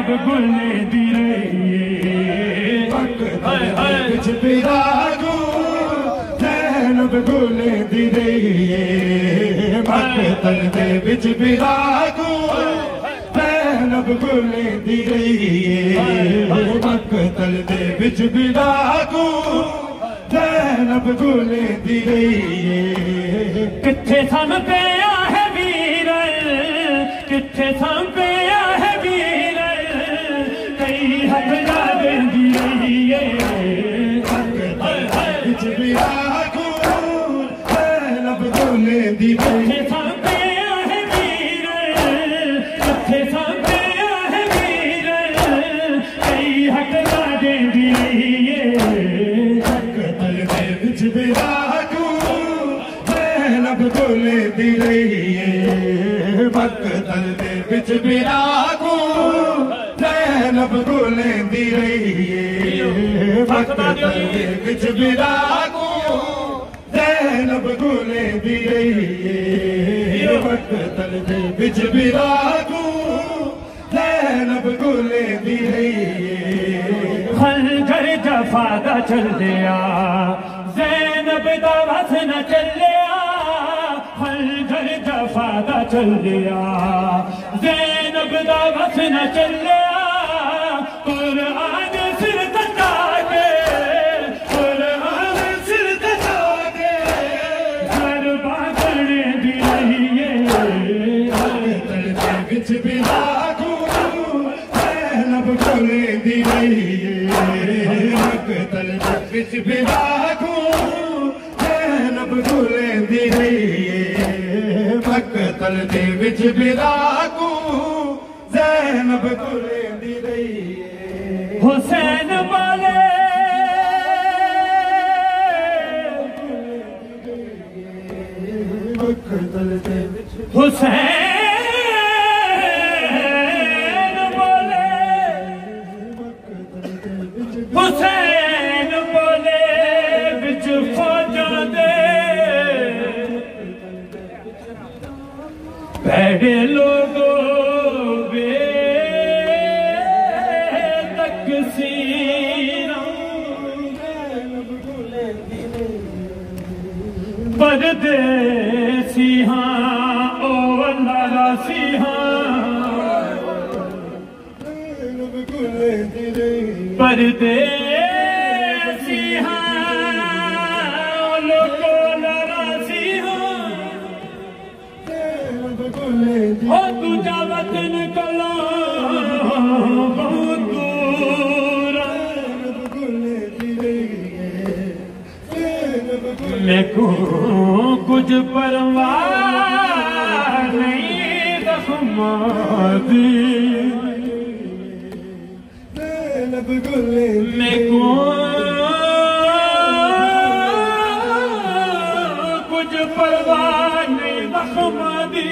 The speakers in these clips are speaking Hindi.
जब गुले दिरिए कुछ पिरागो जैनब गुले दिरिए मक़तल दे विच बिरागो जैनब गुले दिरिए मक़तल दे विच बिरागो जैनब गुले दिरिए किथे थम पे है वीर किथे थम पे मक़तल दे विच बिरा को ज़ैनब रोले दी रही है मक़तल दे विच बिरा को ज़ैनब रोले दी रही है मक़तल दे विच बिरा को ज़ैनब रोले दी रही है खल घर जफा दा चल दिया ज़ैनब दा वस न चलिया फादा चल गया ज़ैनब दा वस न चलिया कुरान सिर तका के कुरान सिर तका के घर बागड़े दी रही मक़तल दे विच बिरा को ज़ैनब कोले दी रही मक़तल दे विच बिरा को ज़ैनब कोले दी रही मक़तल दे विच बिरा को ज़ैनब कोले दी रही हुसैन वाले मक़तल दे विच हुसैन वाले मक़तल दे विच हुसैन वाले विच फौजा दे बैठे लोगों बे तकसीर परदेसी हाँ ओ वल्ला सिंह परदेसी हाँ लोगो नारासी हो तुझा वतन कला बहुत दूर लेको कुछ परवाह नहीं दखमादी लेको कुछ परवाह नहीं दखमादी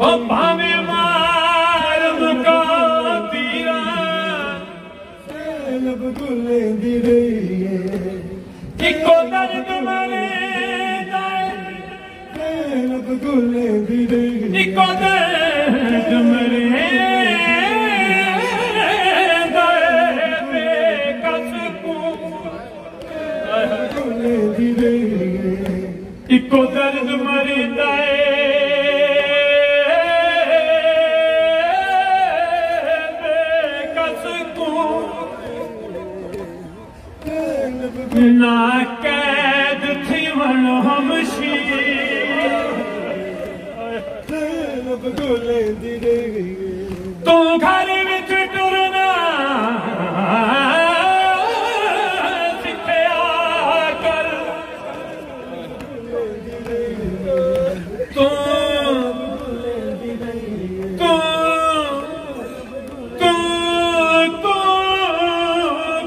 भावे मार मुका पीरा इको दर्द मरे दाए इको दर्द मरे दाए बेकस को इको दर्द मरे दाए ना कैद थी वनो हम तू घर विच टुरना सिखया कर तू तू तू तू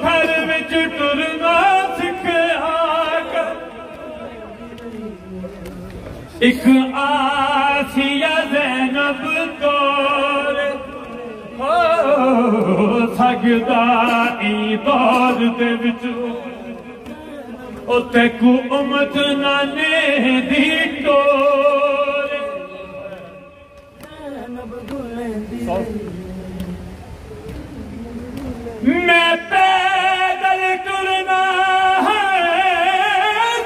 घर विच टुरना एक आसिया ज़ैनब तोरे हो सकदा ई दौर दे विच ओ तैकू उम्मत नाने दी तोरे मैं पैदल टुरना है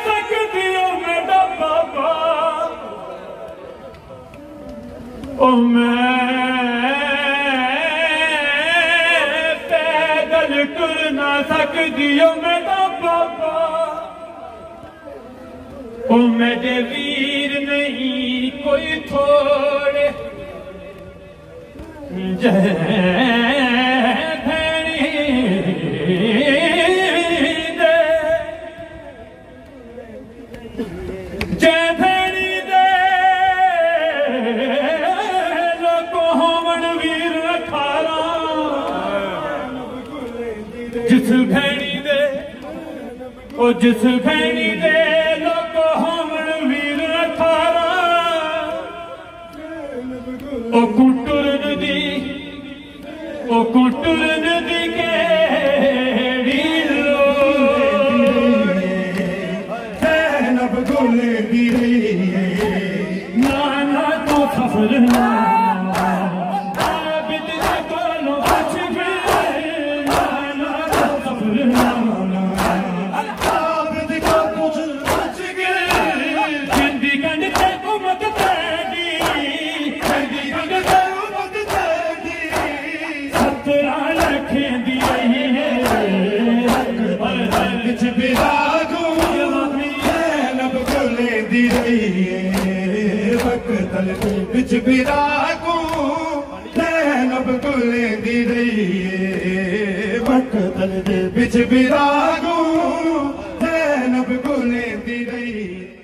तकदीरों में दबा, ओ मैं पैदल टुरना तकदीरों में दबा, ओ मेरे वीर नहीं कोई थोड़े जय जिस भैनी दे लोग हमन वीर थारा, ओ कुटुरन दी, ओ कुटुरन दी केड़ी लोड़ सैनब गुले दी नाना तो खबर ना बिच बिरागू नैनब गुले दी रही मकतल दे बिच बिरागू नैनब गुले दी रही।